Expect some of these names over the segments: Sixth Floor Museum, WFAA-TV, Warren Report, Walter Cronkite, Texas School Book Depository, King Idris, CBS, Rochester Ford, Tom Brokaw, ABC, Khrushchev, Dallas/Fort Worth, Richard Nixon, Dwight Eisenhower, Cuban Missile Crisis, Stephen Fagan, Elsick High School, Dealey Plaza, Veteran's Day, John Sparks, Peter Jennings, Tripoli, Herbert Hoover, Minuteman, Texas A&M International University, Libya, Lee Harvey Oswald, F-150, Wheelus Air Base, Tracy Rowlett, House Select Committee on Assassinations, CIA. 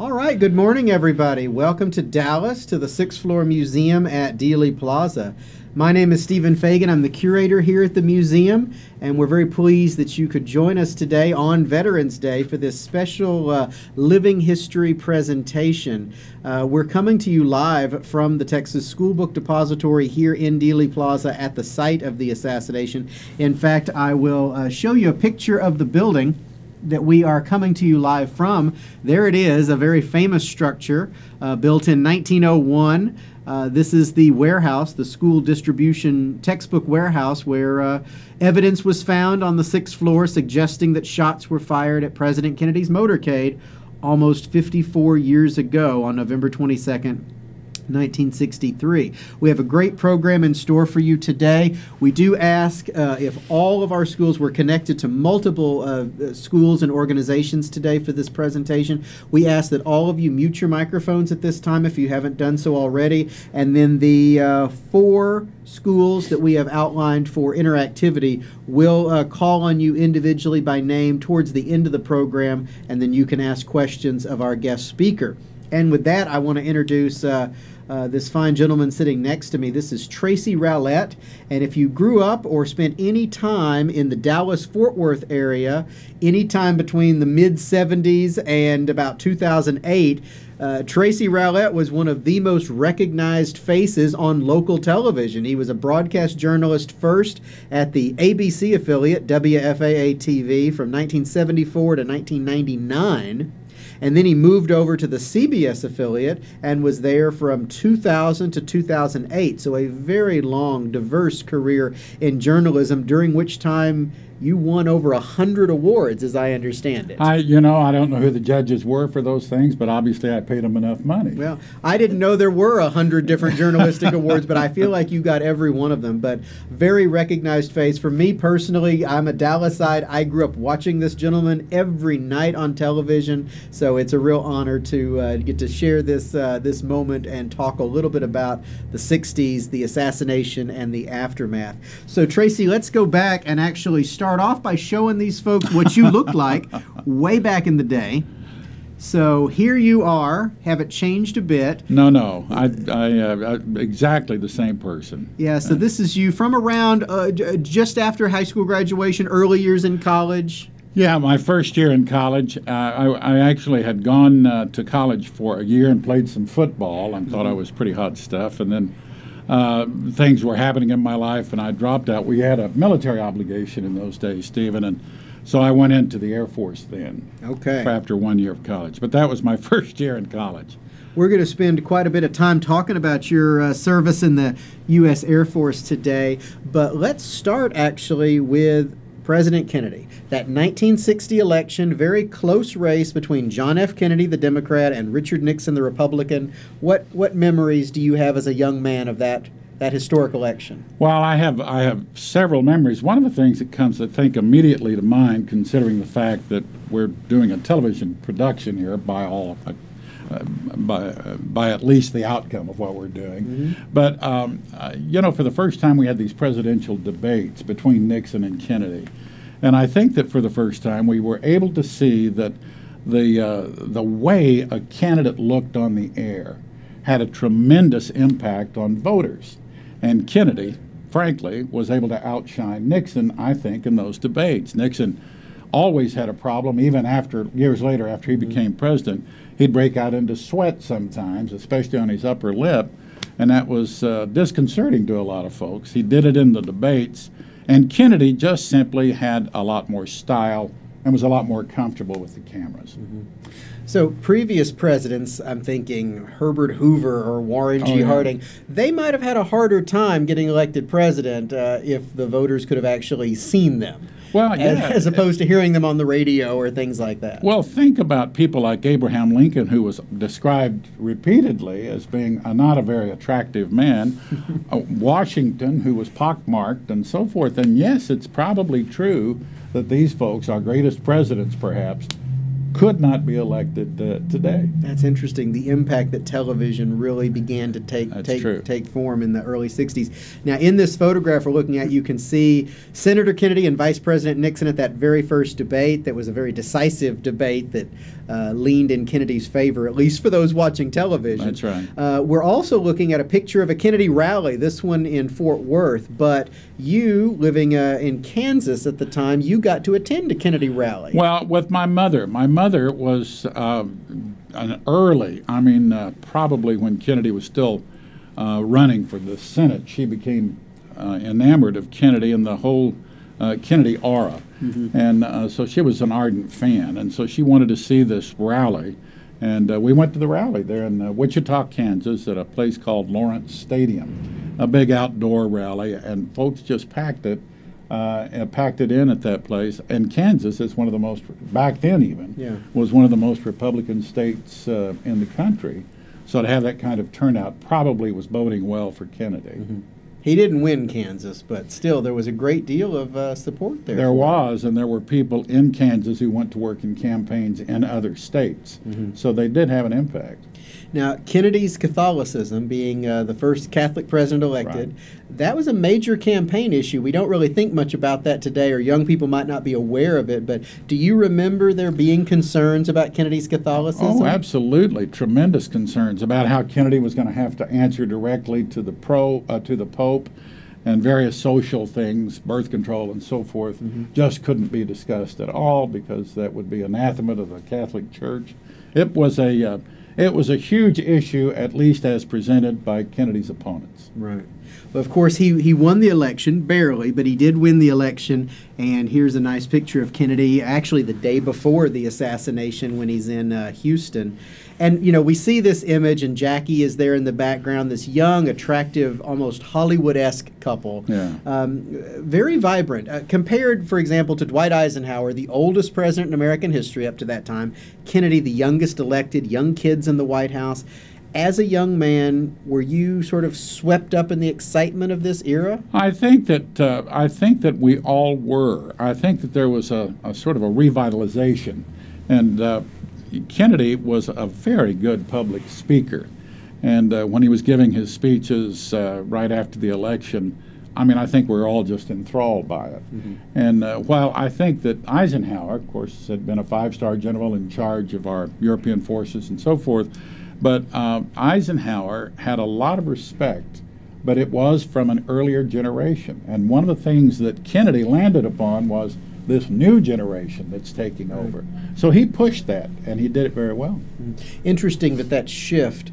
All right, good morning, everybody. Welcome to Dallas, to the Sixth Floor Museum at Dealey Plaza. My name is Stephen Fagan. I'm the curator here at the museum, and we're very pleased that you could join us today on Veterans Day for this special living history presentation. We're coming to you live from the Texas School Book Depository here in Dealey Plaza at the site of the assassination. In fact, I will show you a picture of the building that we are coming to you live from. There it is, a very famous structure built in 1901. This is the warehouse, the school distribution textbook warehouse, where evidence was found on the sixth floor suggesting that shots were fired at President Kennedy's motorcade almost 54 years ago on November 22nd, 1963. We have a great program in store for you today. We do ask if all of our schools were connected to multiple schools and organizations today for this presentation. We ask that all of you mute your microphones at this time if you haven't done so already. And then the four schools that we have outlined for interactivity will call on you individually by name towards the end of the program, and then you can ask questions of our guest speaker. And with that, I want to introduce this fine gentleman sitting next to me. This is Tracy Rowlett, and if you grew up or spent any time in the Dallas-Fort Worth area, any time between the mid-'70s and about 2008, Tracy Rowlett was one of the most recognized faces on local television. He was a broadcast journalist first at the ABC affiliate, WFAA-TV, from 1974 to 1999. And then he moved over to the CBS affiliate and was there from 2000 to 2008. So a very long, diverse career in journalism, during which time you won over 100 awards, as I understand it. I don't know who the judges were for those things, but obviously I paid them enough money. Well, I didn't know there were 100 different journalistic awards, but I feel like you got every one of them. But very recognized face. For me personally, I'm a Dallasite. I grew up watching this gentleman every night on television, so it's a real honor to get to share this this moment and talk a little bit about the 60s, the assassination, and the aftermath. So, Tracy, let's go back and actually start off by showing these folks what you looked like way back in the day. So here you are. Have it changed a bit? No. I exactly the same person. Yeah, so this is you from around just after high school graduation, early years in college. Yeah, my first year in college, I actually had gone to college for a year and played some football and thought I was pretty hot stuff, and then things were happening in my life, and I dropped out. We had a military obligation in those days, Stephen, and so I went into the Air Force then. Okay. After 1 year of college. But that was my first year in college. We're going to spend quite a bit of time talking about your service in the U.S. Air Force today, but let's start actually with President Kennedy. That 1960 election, very close race between John F. Kennedy, the Democrat, and Richard Nixon, the Republican. What memories do you have as a young man of that historic election? Well, I have several memories. One of the things that comes, I think, immediately to mind, considering the fact that we're doing a television production here by at least the outcome of what we're doing. But, for the first time we had these presidential debates between Nixon and Kennedy. And I think that for the first time we were able to see that the way a candidate looked on the air had a tremendous impact on voters. And Kennedy, frankly, was able to outshine Nixon, I think, in those debates. Nixon always had a problem, even after years later, after he became president. He'd break out into sweat sometimes, especially on his upper lip, and that was disconcerting to a lot of folks. He did it in the debates, and Kennedy just simply had a lot more style and was a lot more comfortable with the cameras. So previous presidents, I'm thinking Herbert Hoover or Warren G. Harding, they might have had a harder time getting elected president if the voters could have actually seen them. Well, as opposed to hearing them on the radio or things like that. Well, think about people like Abraham Lincoln, who was described repeatedly as being not a very attractive man, Washington, who was pockmarked, and so forth. And yes, it's probably true that these folks, our greatest presidents perhaps, could not be elected today. That's interesting, the impact that television really began to take form in the early 60s. Now, in this photograph we're looking at, you can see Senator Kennedy and Vice President Nixon at that very first debate. That was a very decisive debate that leaned in Kennedy's favor, at least for those watching television. That's right. We're also looking at a picture of a Kennedy rally, this one in Fort Worth, but you, living in Kansas at the time, you got to attend a Kennedy rally. Well, with my mother. My mother was an early, I mean, probably when Kennedy was still running for the Senate, she became enamored of Kennedy and the whole Kennedy aura. Mm-hmm. And so she was an ardent fan, and so she wanted to see this rally. And we went to the rally there in Wichita, Kansas, at a place called Lawrence Stadium, a big outdoor rally, and folks just packed it in at that place. And Kansas is one of the most, back then even, yeah, was one of the most Republican states in the country. So to have that kind of turnout probably was boding well for Kennedy. Mm-hmm. He didn't win Kansas, but still there was a great deal of support there. There was, and there were people in Kansas who went to work in campaigns in other states. Mm-hmm. So they did have an impact. Now, Kennedy's Catholicism, being the first Catholic president elected, right, that was a major campaign issue. We don't really think much about that today, or young people might not be aware of it, but do you remember there being concerns about Kennedy's Catholicism? Oh, absolutely. Tremendous concerns about how Kennedy was going to have to answer directly to the Pope, and various social things, birth control and so forth, mm-hmm, just couldn't be discussed at all because that would be anathema to the Catholic Church. It was a huge issue, at least as presented by Kennedy's opponents. Right. Well, of course, he won the election, barely, but he did win the election. And here's a nice picture of Kennedy, actually the day before the assassination when he's in Houston. And, you know, we see this image, and Jackie is there in the background, this young, attractive, almost Hollywood-esque couple. Yeah. Very vibrant. Compared, for example, to Dwight Eisenhower, the oldest president in American history up to that time, Kennedy, the youngest elected, young kids in the White House. As a young man, were you sort of swept up in the excitement of this era? I think that we all were. I think that there was a sort of a revitalization, and Kennedy was a very good public speaker, and when he was giving his speeches right after the election, I mean, I think we're all just enthralled by it. Mm-hmm. And while I think that Eisenhower, of course, had been a five-star general in charge of our European forces and so forth, but Eisenhower had a lot of respect, but it was from an earlier generation. And one of the things that Kennedy landed upon was this new generation that's taking over. So he pushed that, and he did it very well. Interesting that that shift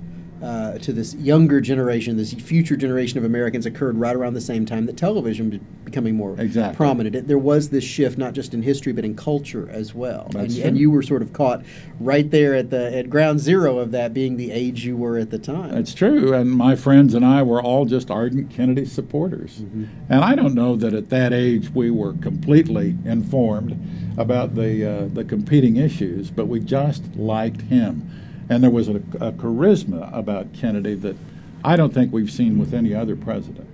to this younger generation, this future generation of Americans, occurred right around the same time that television becoming more prominent. There was this shift not just in history but in culture as well. And you were sort of caught right there at ground zero of that, being the age you were at the time. That's true, and my friends and I were all just ardent Kennedy supporters. Mm-hmm. And I don't know that at that age we were completely informed about the competing issues, but we just liked him. And there was a charisma about Kennedy that I don't think we've seen with any other president.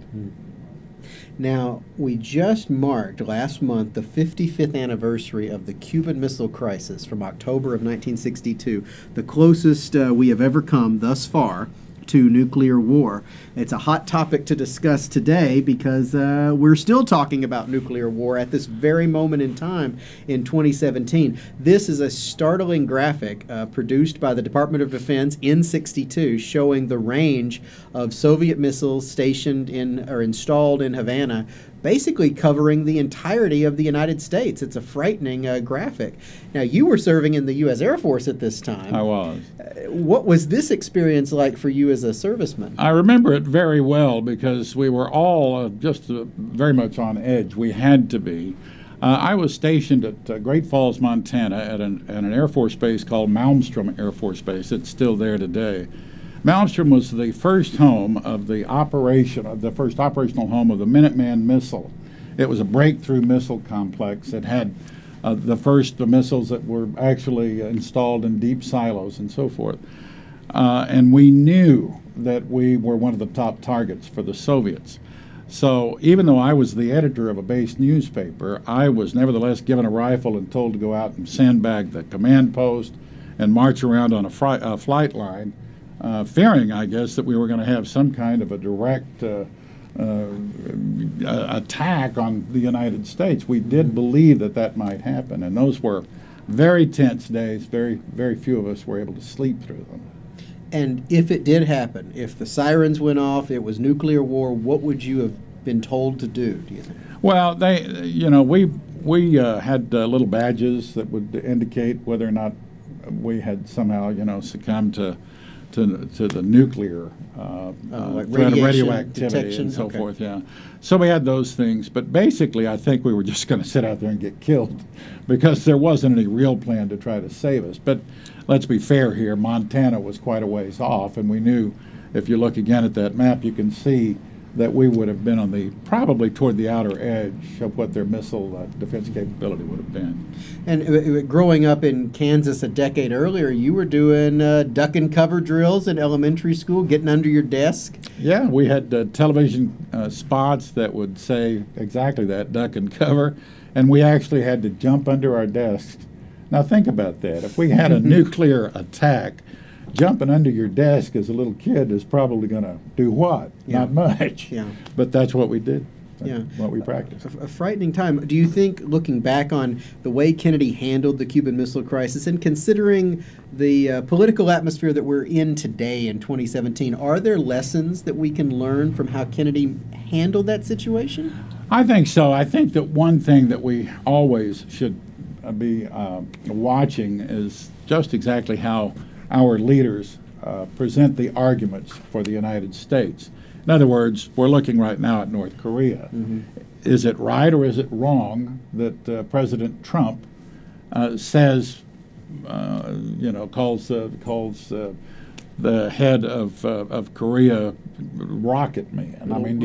Now, we just marked last month the 55th anniversary of the Cuban Missile Crisis from October of 1962, the closest we have ever come thus far to nuclear war. It's a hot topic to discuss today because we're still talking about nuclear war at this very moment in time in 2017. This is a startling graphic produced by the Department of Defense in 62 showing the range of Soviet missiles stationed in or installed in Havana, basically covering the entirety of the United States. It's a frightening graphic. Now, you were serving in the U.S. Air Force at this time. I was. What was this experience like for you as a serviceman? I remember it very well because we were all just very much on edge. We had to be. I was stationed at Great Falls, Montana at an Air Force base called Malmstrom Air Force Base. It's still there today. Malmstrom was the first home of the first operational home of the Minuteman missile. It was a breakthrough missile complex. It had the first missiles that were actually installed in deep silos and so forth. And we knew that we were one of the top targets for the Soviets. So even though I was the editor of a base newspaper, I was nevertheless given a rifle and told to go out and sandbag the command post and march around on a flight line, fearing, I guess, that we were going to have some kind of a direct attack on the United States. We did believe that that might happen, and those were very tense days. Very few of us were able to sleep through them. And if it did happen, if the sirens went off, it was nuclear war, what would you have been told to do, do you think? Well, they, you know, we had little badges that would indicate whether or not we had somehow, you know, succumbed to the nuclear threat of radioactivity detection, and so forth, yeah. So we had those things, but basically I think we were just going to sit out there and get killed because there wasn't any real plan to try to save us. But let's be fair here, Montana was quite a ways off, and we knew, if you look again at that map, you can see that we would have been on the, probably toward the outer edge of what their missile defense capability would have been. And growing up in Kansas a decade earlier, you were doing duck and cover drills in elementary school, getting under your desk? Yeah, we had television spots that would say exactly that, duck and cover, and we actually had to jump under our desks. Now think about that. If we had a nuclear attack, jumping under your desk as a little kid is probably going to do what? Yeah. Not much. Yeah. But that's what we did. That's what we practiced. A frightening time. Do you think, looking back on the way Kennedy handled the Cuban Missile Crisis and considering the political atmosphere that we're in today in 2017, are there lessons that we can learn from how Kennedy handled that situation? I think so. I think that one thing that we always should be watching is just exactly how our leaders present the arguments for the United States. In other words, we're looking right now at North Korea. Mm-hmm. Is it right or is it wrong that President Trump says, you know, calls the head of Korea Rocket Man?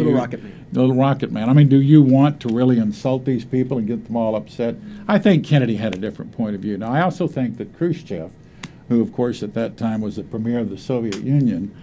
Little Rocket Man. I mean, do you want to really insult these people and get them all upset? I think Kennedy had a different point of view. Now, I also think that Khrushchev, who, of course, at that time was the premier of the Soviet Union,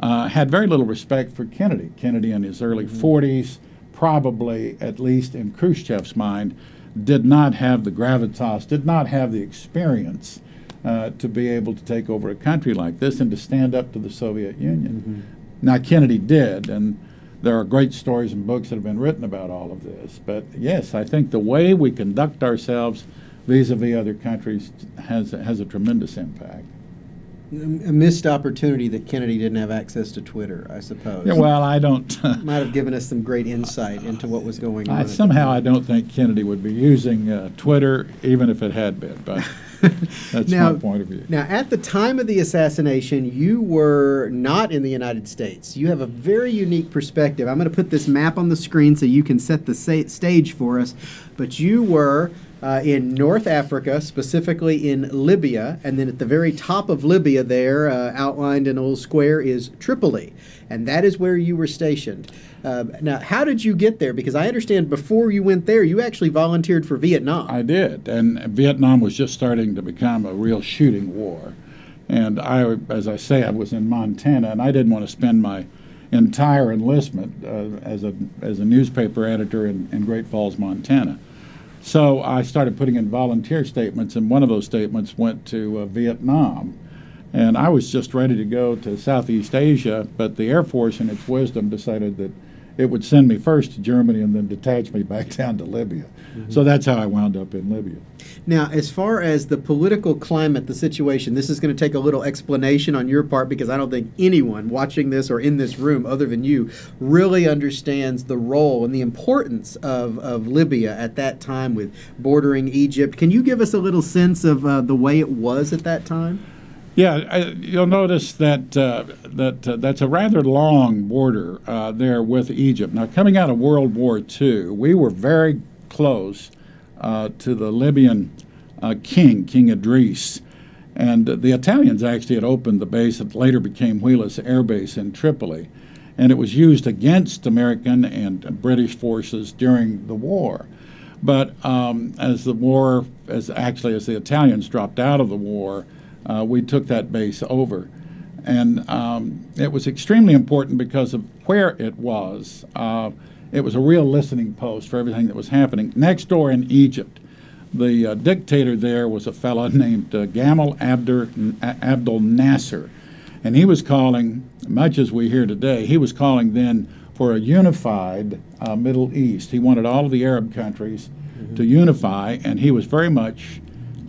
had very little respect for Kennedy. Kennedy in his early 40s, probably, at least in Khrushchev's mind, did not have the gravitas, did not have the experience to be able to take over a country like this and to stand up to the Soviet Union. Mm-hmm. Now, Kennedy did, and there are great stories and books that have been written about all of this. But, yes, I think the way we conduct ourselves vis-a-vis other countries has a tremendous impact. A missed opportunity that Kennedy didn't have access to Twitter, I suppose. Yeah, well, I don't... Might have given us some great insight into what was going on. Somehow I don't think Kennedy would be using Twitter, even if it had been, but that's now, my point of view. Now, at the time of the assassination, you were not in the United States. You have a very unique perspective. I'm going to put this map on the screen so you can set the stage for us, but you were... in North Africa, specifically in Libya, and then at the very top of Libya there, outlined in a little square, is Tripoli, and that is where you were stationed. Now, how did you get there? Because I understand before you went there, you actually volunteered for Vietnam. I did, and Vietnam was just starting to become a real shooting war. And I, as I say, I was in Montana, and I didn't want to spend my entire enlistment as a newspaper editor in Great Falls, Montana. So I started putting in volunteer statements, and one of those statements went to Vietnam. And I was just ready to go to Southeast Asia, but the Air Force, in its wisdom, decided that it would send me first to Germany and then detach me back down to Libya. Mm-hmm. So that's how I wound up in Libya. Now, as far as the political climate, the situation, this is going to take a little explanation on your part because I don't think anyone watching this or in this room other than you really understands the role and the importance of Libya at that time with bordering Egypt. Can you give us a little sense of the way it was at that time? Yeah, you'll notice that that's a rather long border there with Egypt. Now, coming out of World War II, we were very close to the Libyan King Idris. And the Italians actually had opened the base that later became Wheelus Air Base in Tripoli. And it was used against American and British forces during the war. But as the Italians dropped out of the war, we took that base over. And it was extremely important because of where it was. It was a real listening post for everything that was happening. Next door in Egypt, the dictator there was a fellow named Gamal Abdel Nasser, and he was calling, much as we hear today, he was calling then for a unified Middle East. He wanted all of the Arab countries to unify, and he was very much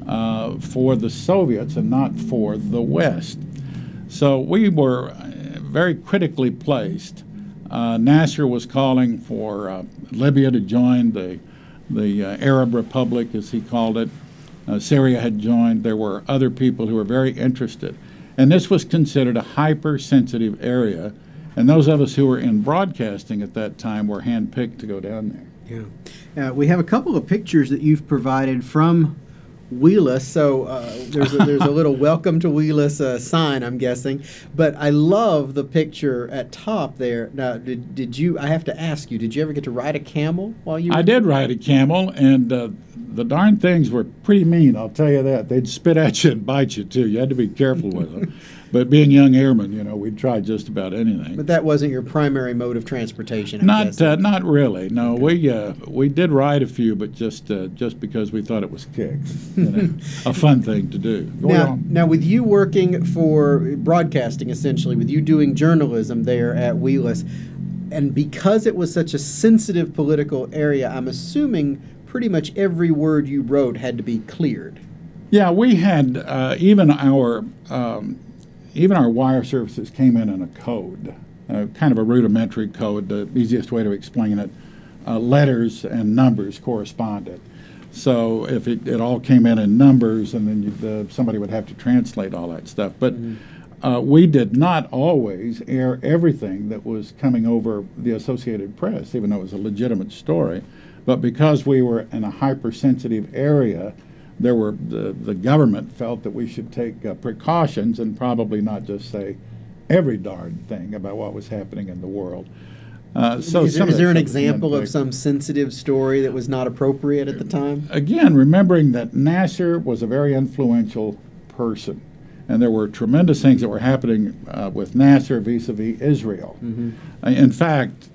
for the Soviets and not for the West. So we were very critically placed. Nasser was calling for Libya to join the Arab Republic, as he called it. Syria had joined. There were other people who were very interested. And this was considered a hypersensitive area. And those of us who were in broadcasting at that time were handpicked to go down there. Yeah. We have a couple of pictures that you've provided from Wheelus, so there's a little welcome to Wheelus sign, I'm guessing. But I love the picture at top there. Now, did you? I have to ask you, did you ever get to ride a camel while you? I did ride a camel, and the darn things were pretty mean. I'll tell you that. They'd spit at you and bite you too. You had to be careful with them. But being young airmen, you know, we'd try just about anything. But that wasn't your primary mode of transportation, not really. No, okay. We did ride a few, but just because we thought it was kicks, you know, a fun thing to do. Now, with you working for broadcasting, essentially, with you doing journalism there at Wheelus, and because it was such a sensitive political area, I'm assuming pretty much every word you wrote had to be cleared. Yeah, we had even our wire services came in a code, kind of a rudimentary code. The easiest way to explain it, letters and numbers corresponded. So if it all came in numbers, and then somebody would have to translate all that stuff. But we did not always air everything that was coming over the Associated Press, even though it was a legitimate story. But because we were in a hypersensitive area, there were the government felt that we should take precautions and probably not just say every darn thing about what was happening in the world. Is there an example of some sensitive story that was not appropriate at the time? Again, remembering that Nasser was a very influential person, and there were tremendous things that were happening with Nasser vis-a-vis Israel. In fact,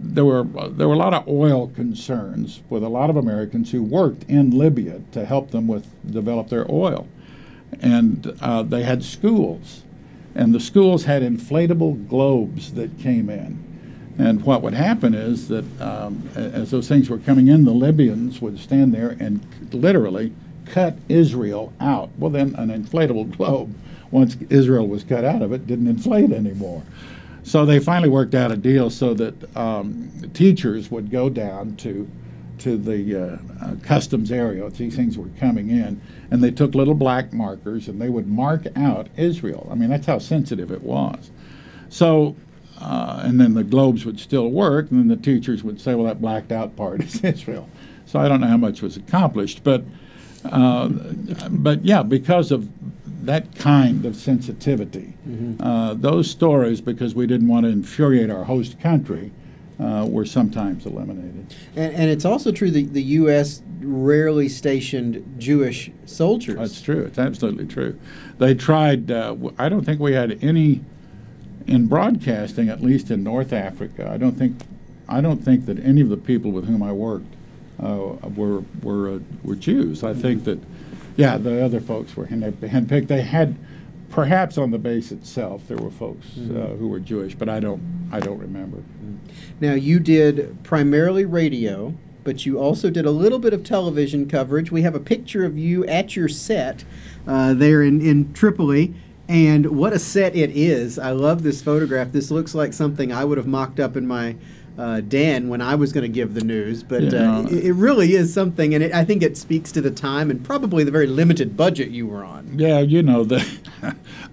there were a lot of oil concerns with a lot of Americans who worked in Libya to help them develop their oil, and they had schools, and the schools had inflatable globes that came in, and what would happen is that as those things were coming in, the Libyans would stand there and literally cut Israel out. Well, then an inflatable globe, once Israel was cut out of it, didn't inflate anymore. So they finally worked out a deal so that teachers would go down to the customs area. These things were coming in, and they took little black markers, and they would mark out Israel. I mean, that's how sensitive it was. So, and then the globes would still work, and then the teachers would say, well, that blacked out part is Israel. So I don't know how much was accomplished, but yeah, because of that kind of sensitivity. Those stories, because we didn't want to infuriate our host country, were sometimes eliminated. And it's also true that the U.S. rarely stationed Jewish soldiers. That's true. It's absolutely true. They tried, I don't think we had any, in broadcasting, at least in North Africa, I don't think that any of the people with whom I worked were Jews. I think that yeah, the other folks were handpicked. They had, perhaps on the base itself, there were folks who were Jewish, but I don't remember. Now, you did primarily radio, but you also did a little bit of television coverage. We have a picture of you at your set there in Tripoli, and what a set it is. I love this photograph. This looks like something I would have mocked up in my Dan when I was going to give the news, but yeah, it really is something, and I think it speaks to the time and probably the very limited budget you were on. Yeah, you know, the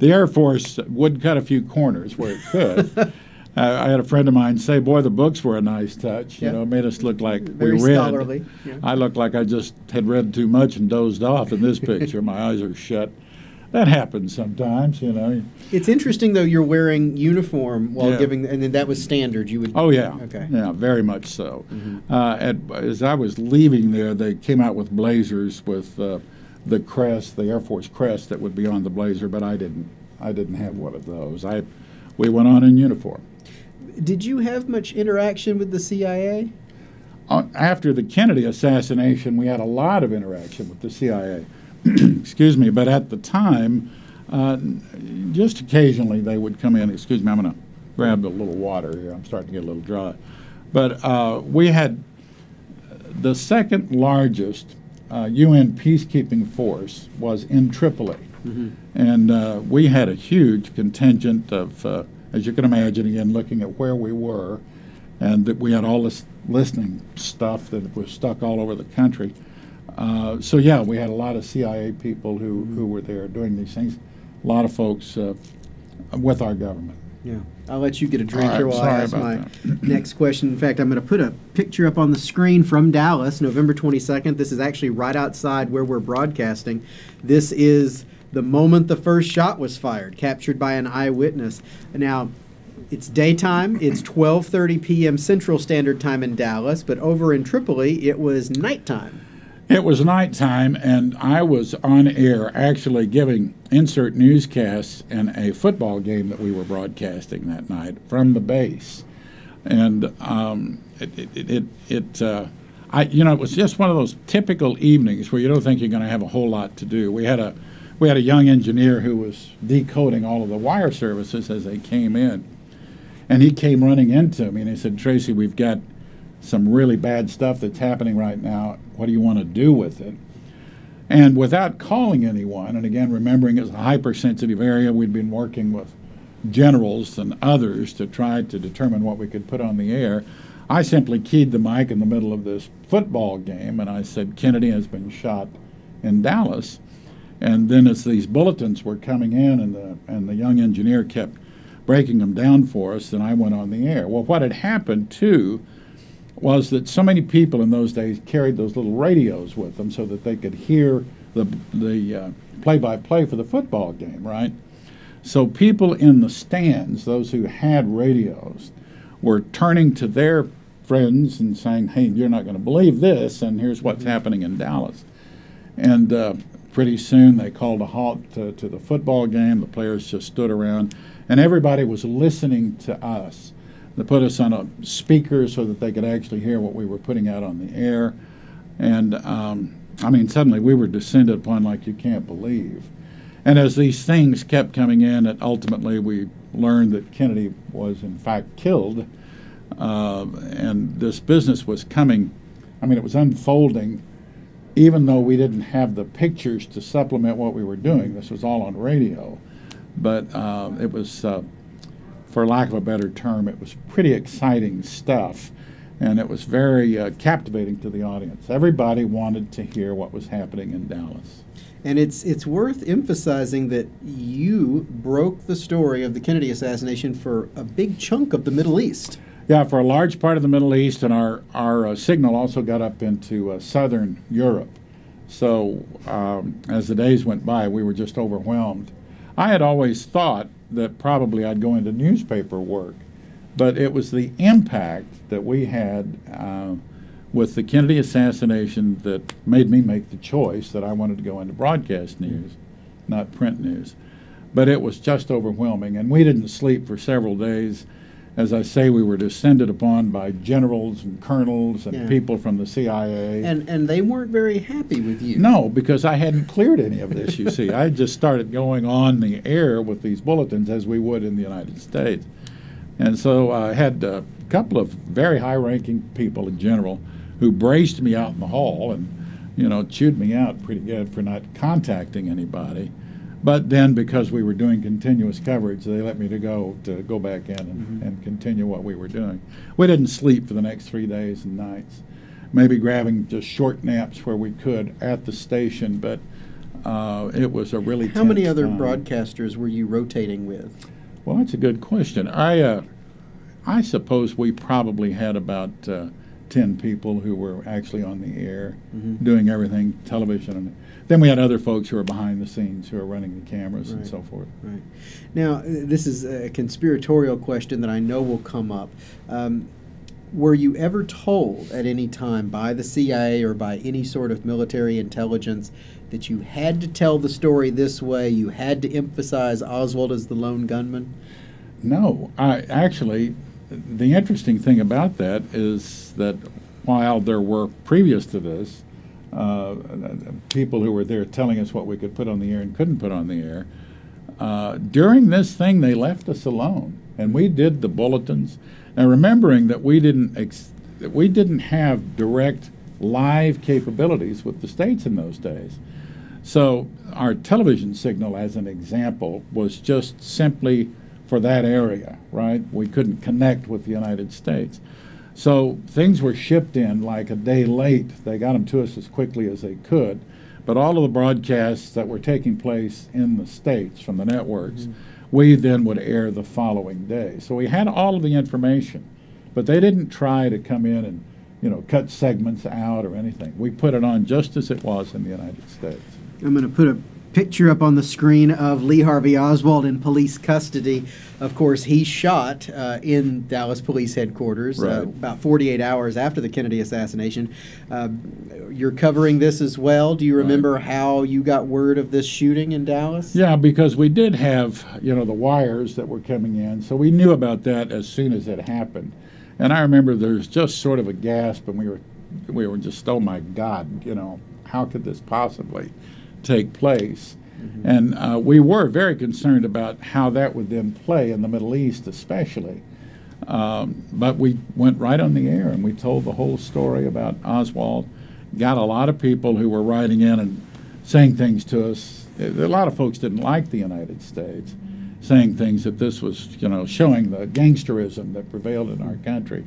Air Force would cut a few corners where it could. I had a friend of mine say, boy, the books were a nice touch. You know, it made us look like very we read. Scholarly. Yeah. I looked like I just had read too much and dozed off in this picture. My eyes are shut. That happens sometimes, you know. It's interesting, though, you're wearing uniform while giving, and then that was standard. You would. Oh, yeah. Okay. Yeah, very much so. As I was leaving there, they came out with blazers with the crest, the Air Force crest that would be on the blazer, but I didn't have one of those. We went on in uniform. Did you have much interaction with the CIA? After the Kennedy assassination, we had a lot of interaction with the CIA. Excuse me, but at the time, just occasionally they would come in. Excuse me, I'm going to grab a little water here. I'm starting to get a little dry. But we had the second largest UN peacekeeping force was in Tripoli. Mm-hmm. And we had a huge contingent of, as you can imagine, again, looking at where we were, and that we had all this listening stuff that was stuck all over the country. So, yeah, we had a lot of CIA people who were there doing these things, a lot of folks with our government. Yeah. I'll let you get a drink here while I ask my next question. In fact, I'm going to put a picture up on the screen from Dallas, November 22nd. This is actually right outside where we're broadcasting. This is the moment the first shot was fired, captured by an eyewitness. Now, it's daytime. It's 12:30 p.m. Central Standard Time in Dallas, but over in Tripoli, it was nighttime. It was nighttime, and I was on air actually giving insert newscasts in a football game that we were broadcasting that night from the base. And it was just one of those typical evenings where you don't think you're going to have a whole lot to do. We had a young engineer who was decoding all of the wire services as they came in, and he came running into me and he said, "Tracy, we've got some really bad stuff that's happening right now. What do you want to do with it?" And without calling anyone, and again, remembering it's a hypersensitive area, we'd been working with generals and others to try to determine what we could put on the air, I simply keyed the mic in the middle of this football game, and I said, "Kennedy has been shot in Dallas." And then as these bulletins were coming in, and the young engineer kept breaking them down for us, and I went on the air. Well, what had happened, too, was that so many people in those days carried those little radios with them so that they could hear the play-by-play for the football game, right? So people in the stands, those who had radios, were turning to their friends and saying, "Hey, you're not going to believe this, and here's what's happening in Dallas." And pretty soon they called a halt to the football game. The players just stood around, and everybody was listening to us. They put us on a speaker so that they could actually hear what we were putting out on the air. And, I mean, suddenly we were descended upon like you can't believe. And as these things kept coming in, and ultimately we learned that Kennedy was, in fact, killed. And this business was coming. I mean, it was unfolding, even though we didn't have the pictures to supplement what we were doing. This was all on radio. But it was... for lack of a better term, it was pretty exciting stuff, and it was very captivating to the audience. Everybody wanted to hear what was happening in Dallas. And it's worth emphasizing that you broke the story of the Kennedy assassination for a big chunk of the Middle East. Yeah, for a large part of the Middle East, and our signal also got up into southern Europe. So as the days went by, we were just overwhelmed. I had always thought that probably I'd go into newspaper work, but it was the impact that we had with the Kennedy assassination that made me make the choice that I wanted to go into broadcast news, not print news. But it was just overwhelming, and we didn't sleep for several days. As I say, we were descended upon by generals and colonels and people from the CIA. And they weren't very happy with you. No, because I hadn't cleared any of this, you see. I just started going on the air with these bulletins as we would in the United States. And so I had a couple of very high-ranking people in general who braced me out in the hall and, you know, chewed me out pretty good for not contacting anybody. But then, because we were doing continuous coverage, they let me to go back in and continue what we were doing. We didn't sleep for the next 3 days and nights, maybe grabbing just short naps where we could at the station. But it was a really tense time. How many other broadcasters were you rotating with? Well, that's a good question. I suppose we probably had about 10 people who were actually on the air doing everything, television. And then we had other folks who were behind the scenes who were running the cameras and so forth. Right. Now, this is a conspiratorial question that I know will come up. Were you ever told at any time by the CIA or by any sort of military intelligence that you had to tell the story this way, you had to emphasize Oswald as the lone gunman? No. I actually... The interesting thing about that is that while there were, previous to this, people who were there telling us what we could put on the air and couldn't put on the air, during this thing they left us alone, and we did the bulletins. Now, remembering that we didn't have direct live capabilities with the states in those days, so our television signal, as an example, was just simply for that area, right? We couldn't connect with the United States. So things were shipped in like a day late. They got them to us as quickly as they could. But all of the broadcasts that were taking place in the states from the networks, we then would air the following day. So we had all of the information, but they didn't try to come in and, you know, cut segments out or anything. We put it on just as it was in the United States. I'm going to put a picture up on the screen of Lee Harvey Oswald in police custody. Of course, he shot in Dallas Police Headquarters about 48 hours after the Kennedy assassination. You're covering this as well. Do you remember how you got word of this shooting in Dallas? Yeah, because we did have, you know, the wires that were coming in, so we knew about that as soon as it happened. And I remember there's just sort of a gasp, and we were just, oh my God, you know, how could this possibly take place? And we were very concerned about how that would then play in the Middle East especially, but we went right on the air and we told the whole story about Oswald. Got a lot of people who were writing in and saying things to us. A lot of folks didn't like the United States, saying things that this was, you know, showing the gangsterism that prevailed in our country.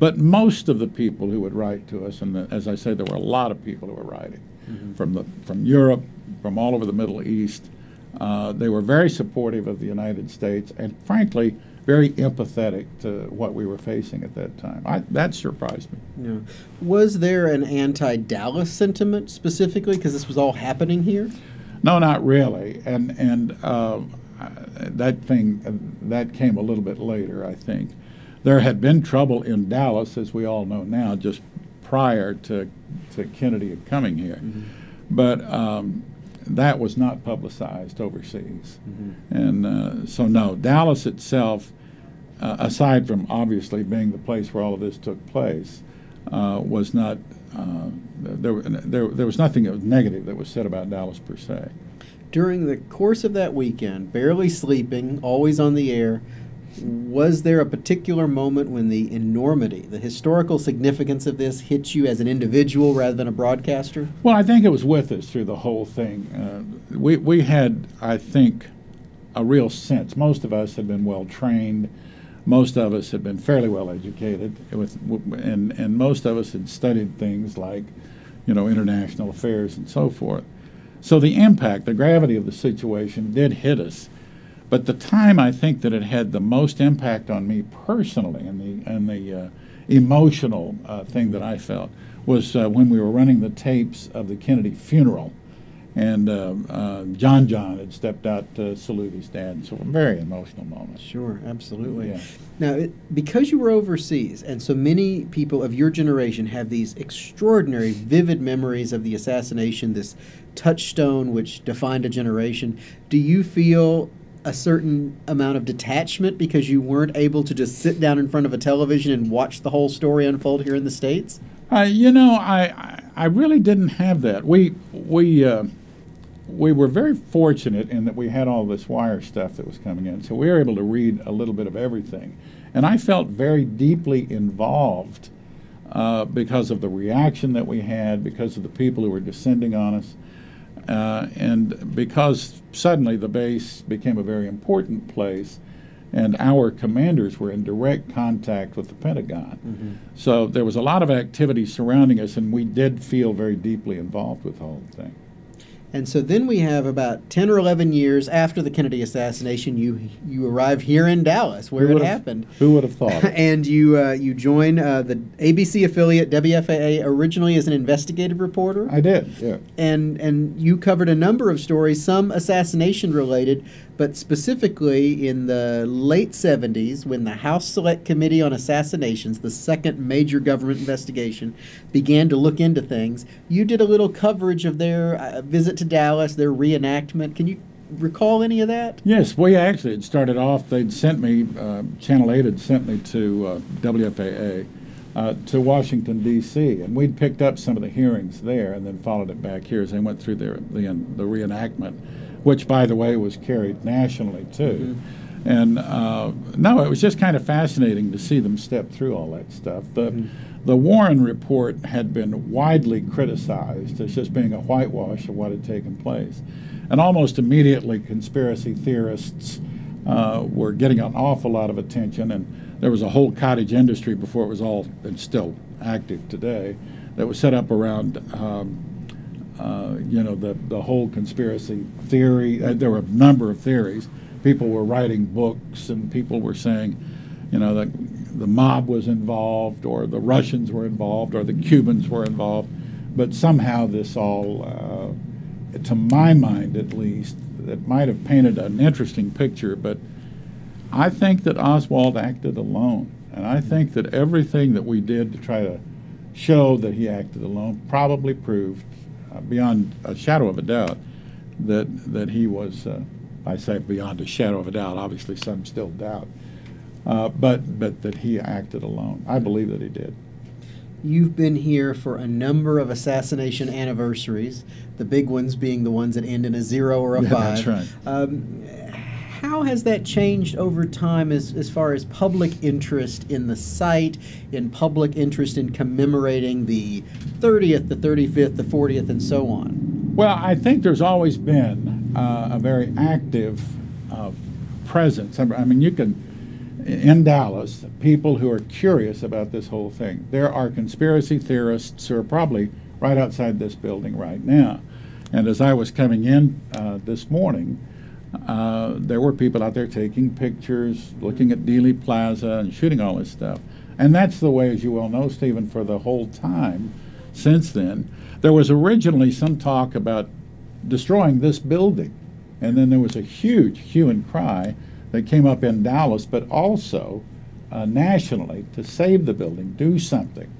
But most of the people who would write to us, and as I say, there were a lot of people who were writing from Europe, from all over the Middle East, they were very supportive of the United States and, frankly, very empathetic to what we were facing at that time. That surprised me. Yeah. Was there an anti-Dallas sentiment specifically because this was all happening here? No, not really. And that came a little bit later, I think. There had been trouble in Dallas, as we all know now, just prior to Kennedy coming here. But that was not publicized overseas. And so no, Dallas itself, aside from obviously being the place where all of this took place, was not, there was nothing that was negative that was said about Dallas per se. During the course of that weekend, barely sleeping, always on the air, was there a particular moment when the enormity, the historical significance of this hit you as an individual rather than a broadcaster? Well, I think it was with us through the whole thing. We had, I think, a real sense. Most of us had been well-trained. Most of us had been fairly well-educated. And most of us had studied things like, you know, international affairs and so forth. So the impact, the gravity of the situation did hit us. But the time I think that it had the most impact on me personally, and the emotional thing that I felt, was when we were running the tapes of the Kennedy funeral, and John had stepped out to salute his dad. So a very emotional moment. Sure, absolutely. Yeah. Now, because you were overseas, and so many people of your generation have these extraordinary, vivid memories of the assassination, this touchstone which defined a generation, do you feel a certain amount of detachment because you weren't able to just sit down in front of a television and watch the whole story unfold here in the States? You know, I really didn't have that. We were very fortunate in that we had all this wire stuff that was coming in, so we were able to read a little bit of everything. And I felt very deeply involved because of the reaction that we had, because of the people who were descending on us. And because suddenly the base became a very important place, and our commanders were in direct contact with the Pentagon. So there was a lot of activity surrounding us, and we did feel very deeply involved with the whole thing. And so then we have about 10 or 11 years after the Kennedy assassination, you arrive here in Dallas, where it happened. Who would have thought? And you join the ABC affiliate WFAA originally as an investigative reporter. I did, yeah. And you covered a number of stories, some assassination-related, but specifically in the late 70s when the House Select Committee on Assassinations, the second major government investigation, began to look into things. You did a little coverage of their visit to Dallas, their reenactment. Can you recall any of that? Yes, we actually, it started off, they'd sent me, Channel 8 had sent me to WFAA, to Washington, D.C., and we'd picked up some of the hearings there and then followed it back here as they went through the reenactment, which, by the way, was carried nationally, too. Mm-hmm. And, no, it was just kind of fascinating to see them step through all that stuff. The Warren Report had been widely criticized as just being a whitewash of what had taken place. And almost immediately, conspiracy theorists were getting an awful lot of attention, and there was a whole cottage industry before it was all, and still active today, that was set up around, you know, the whole conspiracy theory. There were a number of theories. People were writing books, and people were saying, you know, that the mob was involved, or the Russians were involved, or the Cubans were involved. But somehow this all... to my mind, at least, that might have painted an interesting picture, but I think that Oswald acted alone, and I think that everything that we did to try to show that he acted alone probably proved, beyond a shadow of a doubt, that he was, I say beyond a shadow of a doubt, obviously some still doubt, but that he acted alone. I believe that he did. You've been here for a number of assassination anniversaries, the big ones being the ones that end in a 0 or a 5. That's right. How has that changed over time as far as public interest in the site, in public interest in commemorating the 30th, the 35th, the 40th, and so on? Well, I think there's always been a very active presence. I mean, you can... in Dallas, people who are curious about this whole thing. There are conspiracy theorists who are probably right outside this building right now. And as I was coming in this morning, there were people out there taking pictures, looking at Dealey Plaza and shooting all this stuff. And that's the way, as you well know, Stephen, for the whole time since then. There was originally some talk about destroying this building. And then there was a huge hue and cry that came up in Dallas, but also nationally, to save the building, do something.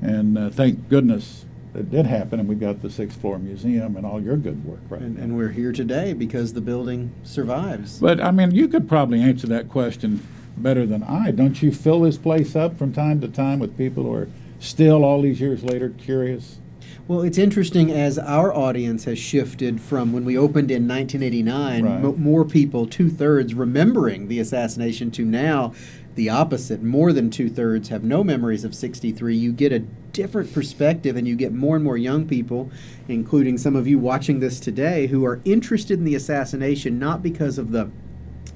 And thank goodness it did happen, and we've got the Sixth Floor Museum and all your good work right now. And we're here today because the building survives. But, I mean, you could probably answer that question better than I. Don't you fill this place up from time to time with people who are still, all these years later, curious? Well, it's interesting as our audience has shifted from when we opened in 1989, right, more people, 2/3, remembering the assassination, to now the opposite. More than 2/3 have no memories of 63. You get a different perspective, and you get more and more young people, including some of you watching this today, who are interested in the assassination, not because of the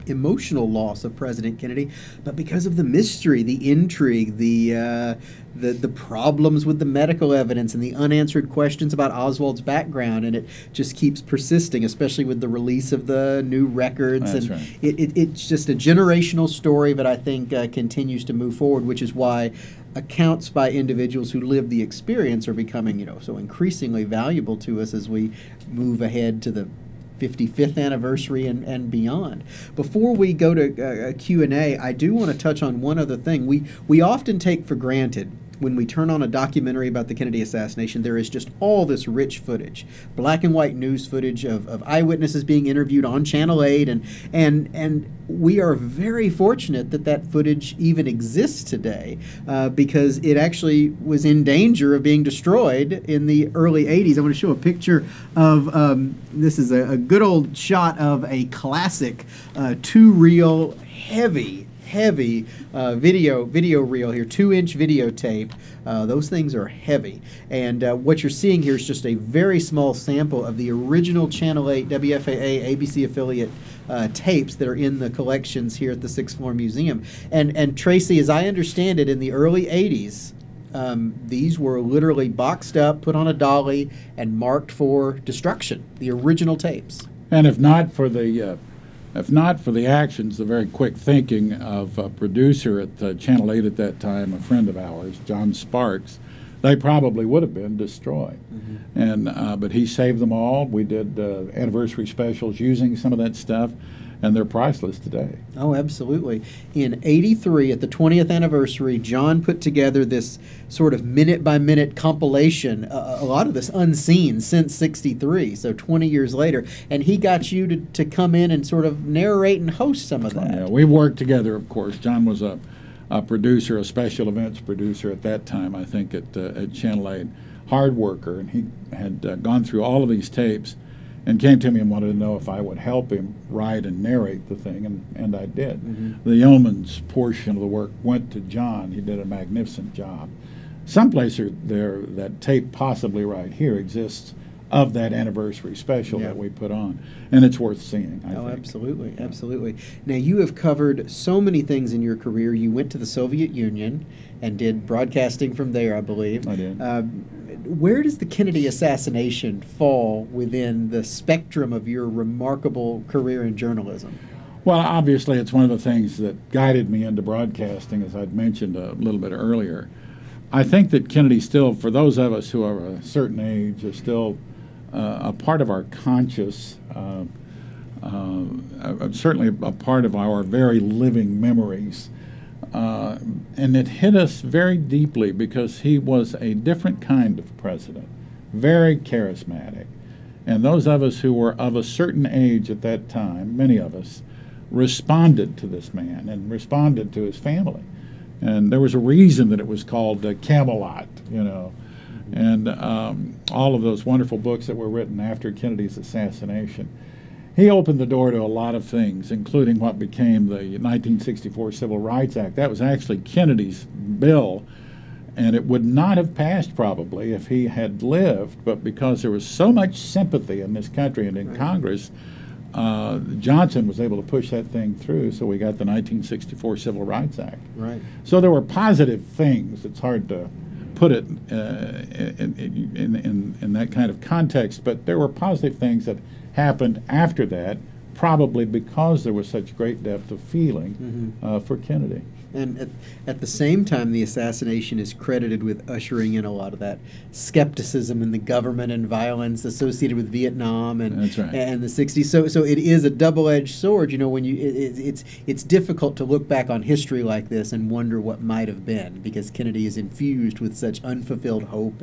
emotional loss of President Kennedy, but because of the mystery, the intrigue, the problems with the medical evidence and the unanswered questions about Oswald's background, and it just keeps persisting, especially with the release of the new records. That's and right. It's just a generational story that I think continues to move forward, which is why accounts by individuals who lived the experience are becoming, you know, so increasingly valuable to us as we move ahead to the 55th anniversary and beyond. Before we go to Q&A, I do want to touch on one other thing. We often take for granted when we turn on a documentary about the Kennedy assassination, there is just all this rich footage, black and white news footage of eyewitnesses being interviewed on Channel 8, and we are very fortunate that that footage even exists today because it actually was in danger of being destroyed in the early 80s. I want to show a picture of, this is a good old shot of a classic two-reel heavy video reel here, 2-inch videotape. Those things are heavy. And what you're seeing here is just a very small sample of the original Channel 8 WFAA ABC affiliate tapes that are in the collections here at the Sixth Floor Museum. And Tracy, as I understand it, in the early 80s, these were literally boxed up, put on a dolly, and marked for destruction, the original tapes. And if not for the... if not for the actions, the very quick thinking of a producer at Channel 8 at that time, a friend of ours, John Sparks, they probably would have been destroyed. Mm-hmm. And but he saved them all. We did anniversary specials using some of that stuff. and they're priceless today. Oh, absolutely. In '83, at the 20th anniversary, John put together this sort of minute-by-minute compilation, a lot of this unseen since '63, so 20 years later, and he got you to come in and sort of narrate and host some of that. Yeah, we worked together, of course. John was a producer, a special events producer at that time, I think, at Channel 8, hard worker, and he had gone through all of these tapes and came to me and wanted to know if I would help him write and narrate the thing, and I did. Mm-hmm. The yeoman's portion of the work went to John. He did a magnificent job. Someplace there, that tape, possibly right here, exists of that anniversary special that we put on, and it's worth seeing, I think. Oh, absolutely, absolutely. Now, you have covered so many things in your career. You went to the Soviet Union and did broadcasting from there, I believe. I did. Where does the Kennedy assassination fall within the spectrum of your remarkable career in journalism? Well, obviously, it's one of the things that guided me into broadcasting, as I'd mentioned a little bit earlier. I think that Kennedy still, for those of us who are a certain age, is still a part of our conscious, certainly a part of our very living memories. And it hit us very deeply because he was a different kind of president, very charismatic. And those of us who were of a certain age at that time, many of us, responded to this man and responded to his family. And there was a reason that it was called Camelot, you know. And all of those wonderful books that were written after Kennedy's assassination. He opened the door to a lot of things, including what became the 1964 Civil Rights Act. That was actually Kennedy's bill, and it would not have passed probably if he had lived, but because there was so much sympathy in this country and in Congress, Johnson was able to push that thing through, so we got the 1964 Civil Rights Act. Right. So there were positive things. It's hard to put it in that kind of context, but there were positive things that happened after that, probably because there was such great depth of feeling for Kennedy. And at the same time, the assassination is credited with ushering in a lot of that skepticism in the government and violence associated with Vietnam and the '60s. So it is a double-edged sword. You know, when it's difficult to look back on history like this and wonder what might have been, because Kennedy is infused with such unfulfilled hope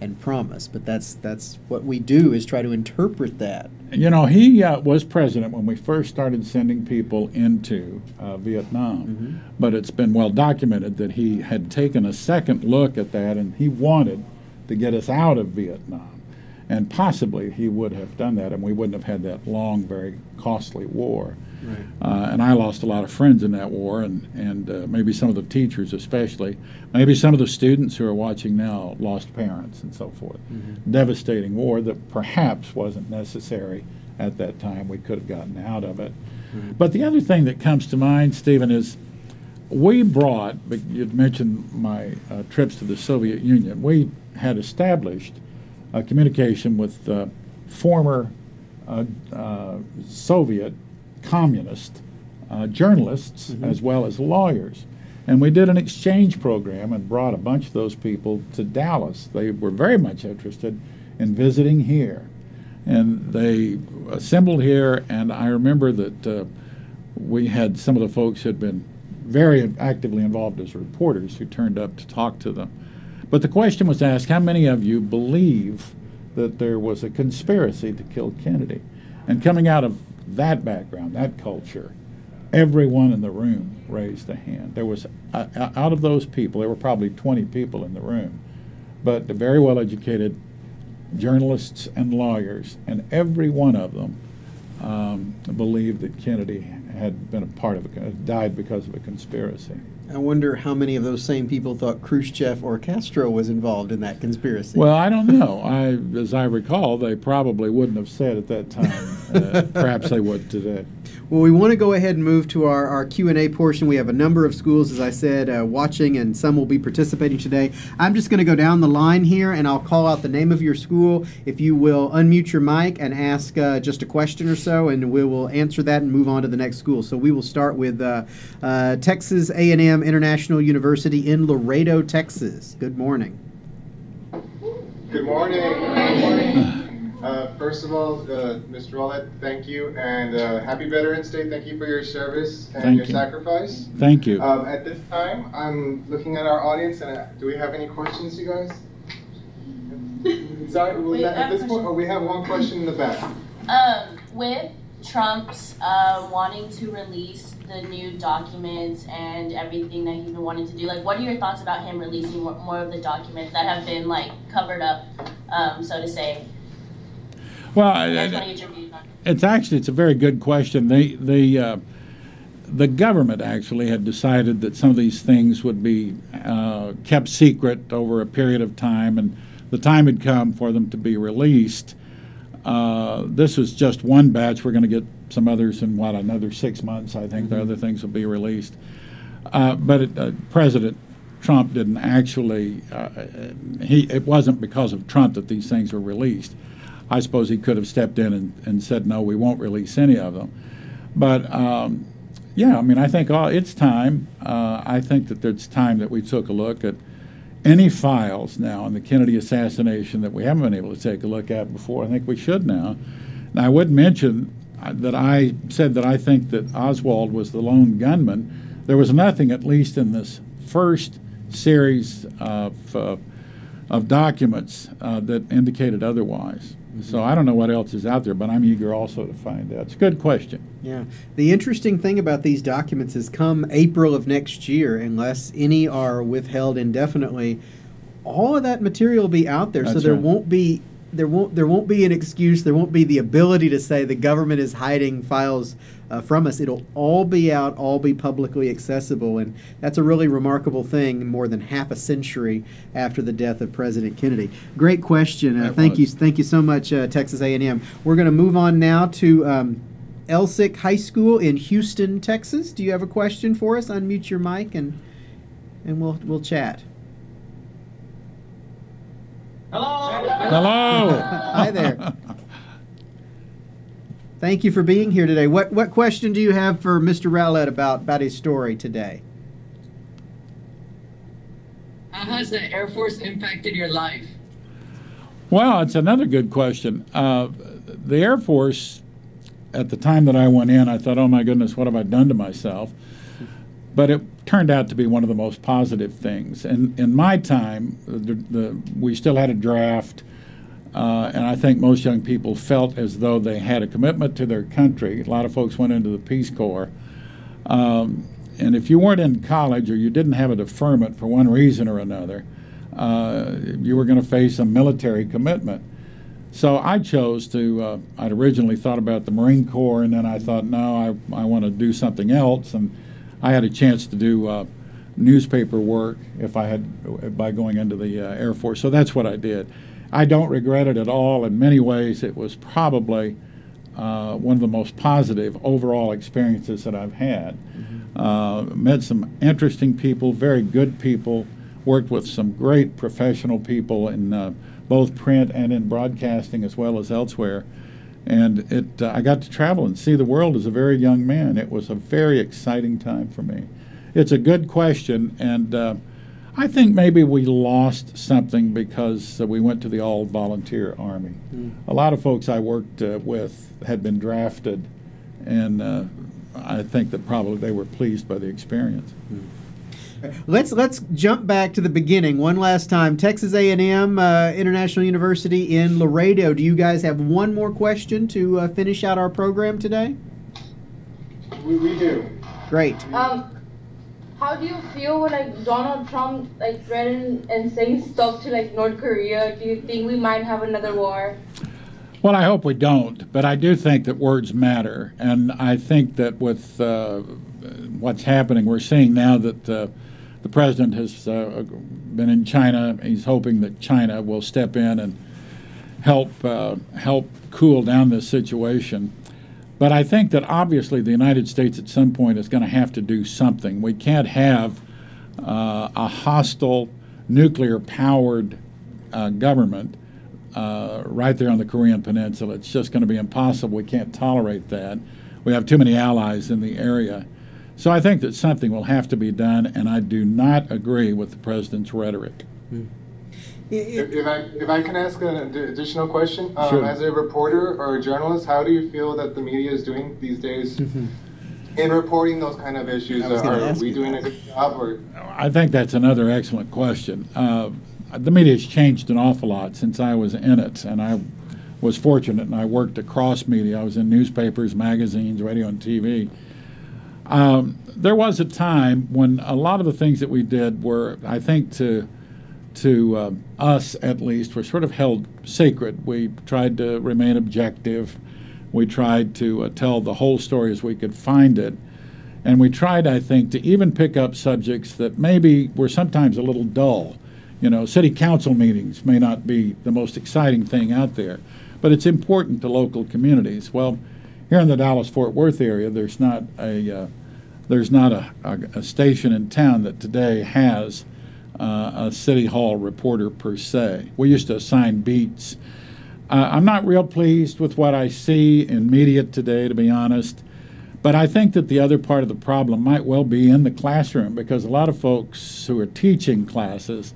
and promise. But that's what we do, is try to interpret that. You know, he was president when we first started sending people into Vietnam, but it's been well documented that he had taken a second look at that, and he wanted to get us out of Vietnam, and possibly he would have done that, and we wouldn't have had that long, very costly war. Right. And I lost a lot of friends in that war, and maybe some of the teachers especially. Maybe some of the students who are watching now lost parents and so forth. Devastating war that perhaps wasn't necessary at that time. We could have gotten out of it. But the other thing that comes to mind, Stephen, is we brought, you'd mentioned my trips to the Soviet Union, we had established a communication with former Soviet communist journalists as well as lawyers. And we did an exchange program and brought a bunch of those people to Dallas. They were very much interested in visiting here. And they assembled here, and I remember that we had some of the folks who had been very actively involved as reporters who turned up to talk to them. But the question was asked, how many of you believe that there was a conspiracy to kill Kennedy? And coming out of that background, that culture, everyone in the room raised a hand. There was, out of those people, there were probably 20 people in the room, but the very well-educated journalists and lawyers, and every one of them believed that Kennedy had been a part of it, died because of a conspiracy. I wonder how many of those same people thought Khrushchev or Castro was involved in that conspiracy. Well, I don't know. As I recall, they probably wouldn't have said at that time. Perhaps they would today. Well, we want to go ahead and move to our Q&A portion. We have a number of schools, as I said, watching, and some will be participating today. I'm just going to go down the line here, and I'll call out the name of your school. If you will unmute your mic and ask just a question or so, and we will answer that and move on to the next school. So we will start with Texas A&M International University in Laredo, Texas. Good morning. Good morning. Good morning. First of all, Ms. Rowlett, thank you, and happy Veterans Day. Thank you for your service and your sacrifice. Thank you. At this time, I'm looking at our audience, and do we have any questions, you guys? Sorry, at this point, we have one question in the back. With Trump's wanting to release the new documents and everything that he's been wanting to do, like, what are your thoughts about him releasing more of the documents that have been, like, covered up, so to say? Well, it's a very good question. The government actually had decided that some of these things would be kept secret over a period of time, and the time had come for them to be released. This was just one batch. We're going to get some others in, what, another 6 months, I think. Mm-hmm. The other things will be released. But President Trump didn't actually, it wasn't because of Trump that these things were released. I suppose he could have stepped in and said, no, we won't release any of them. But, yeah, I mean, I think it's time. I think that it's time that we took a look at any files now on the Kennedy assassination that we haven't been able to take a look at before. I think we should now. And I would mention that I said that I think that Oswald was the lone gunman. There was nothing, at least in this first series of documents, that indicated otherwise. So I don't know what else is out there, but I'm eager also to find out. It's a good question. Yeah. The interesting thing about these documents is come April of next year, unless any are withheld indefinitely, all of that material will be out there. That's so there right. won't be there won't be an excuse. There won't be the ability to say the government is hiding files from us. It'll all be out, all be publicly accessible, and that's a really remarkable thing more than half a century after the death of President Kennedy. Great question. Thank you so much, Texas A&M. We're going to move on now to Elsick High School in Houston, Texas. Do you have a question for us? Unmute your mic and we'll chat. Hello. Hello. Hi there. Thank you for being here today. What question do you have for Mr. Rowlett about his story today? How has the Air Force impacted your life? Well, it's another good question. The Air Force, at the time that I went in, I thought, oh my goodness, what have I done to myself? But it turned out to be one of the most positive things. And in my time, we still had a draft, and I think most young people felt as though they had a commitment to their country. A lot of folks went into the Peace Corps. And if you weren't in college or you didn't have a deferment for one reason or another, you were going to face a military commitment. So I chose to, I'd originally thought about the Marine Corps, and then I thought, no, I want to do something else. And I had a chance to do newspaper work if I had by going into the Air Force, so that's what I did. I don't regret it at all. In many ways, it was probably one of the most positive overall experiences that I've had. Mm-hmm. Met some interesting people, very good people. Worked with some great professional people in both print and in broadcasting as well as elsewhere. And I got to travel and see the world as a very young man. It was a very exciting time for me. It's a good question, and I think maybe we lost something because we went to the all-volunteer Army. Mm. A lot of folks I worked with had been drafted, and I think that probably they were pleased by the experience. Mm. Let's jump back to the beginning one last time. Texas A&M International University in Laredo. Do you guys have one more question to finish out our program today? We do. Great. How do you feel when Donald Trump threatened and saying stuff to North Korea? Do you think we might have another war? Well, I hope we don't, but I do think that words matter, and I think that with what's happening, we're seeing now that the president has been in China. He's hoping that China will step in and help cool down this situation. But I think that obviously the United States at some point is going to have to do something. We can't have a hostile, nuclear-powered government right there on the Korean Peninsula. It's just going to be impossible. We can't tolerate that. We have too many allies in the area. So I think that something will have to be done, and I do not agree with the president's rhetoric. Mm. If I can ask an additional question, sure. As a reporter or a journalist, how do you feel that the media is doing these days in reporting those kind of issues? Are we doing a good job? Or? I think that's another excellent question. The media has changed an awful lot since I was in it, and I was fortunate, and I worked across media. I was in newspapers, magazines, radio, and TV. There was a time when a lot of the things that we did were, I think, to us at least, were sort of held sacred. We tried to remain objective. We tried to tell the whole story as we could find it. And we tried, I think, to even pick up subjects that maybe were sometimes a little dull. You know, city council meetings may not be the most exciting thing out there, but it's important to local communities. Well, here in the Dallas-Fort Worth area, there's not a station in town that today has a city hall reporter per se. We used to assign beats. I'm not real pleased with what I see in media today, to be honest, but I think that the other part of the problem might well be in the classroom, because a lot of folks who are teaching classes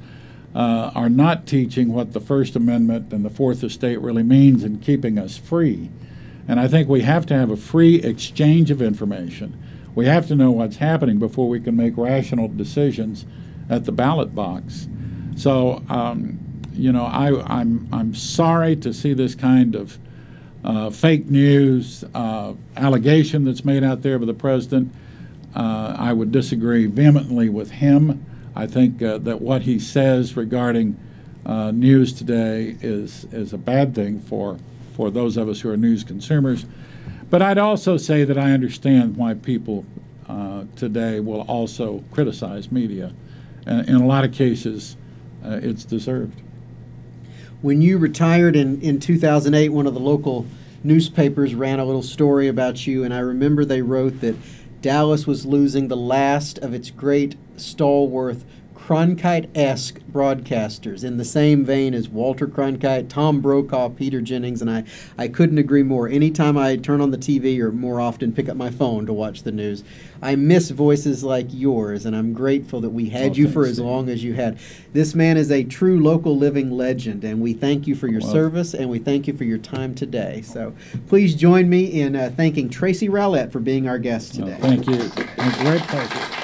are not teaching what the First Amendment and the Fourth Estate really means in keeping us free. And I think we have to have a free exchange of information. We have to know what's happening before we can make rational decisions at the ballot box. So, you know, I'm sorry to see this kind of fake news allegation that's made out there by the president. I would disagree vehemently with him. I think that what he says regarding news today is a bad thing for those of us who are news consumers. But I'd also say that I understand why people today will also criticize media. In a lot of cases, it's deserved. When you retired in 2008, one of the local newspapers ran a little story about you, and I remember they wrote that Dallas was losing the last of its great stalwart Cronkite-esque broadcasters, in the same vein as Walter Cronkite, Tom Brokaw, Peter Jennings, and I couldn't agree more. Anytime I turn on the TV, or more often pick up my phone to watch the news, I miss voices like yours, and I'm grateful that we had you for as long as you had. This man is a true local living legend, and we thank you for your service, and we thank you for your time today. So please join me in thanking Tracy Rowlett for being our guest today. Thank you. It's a great pleasure.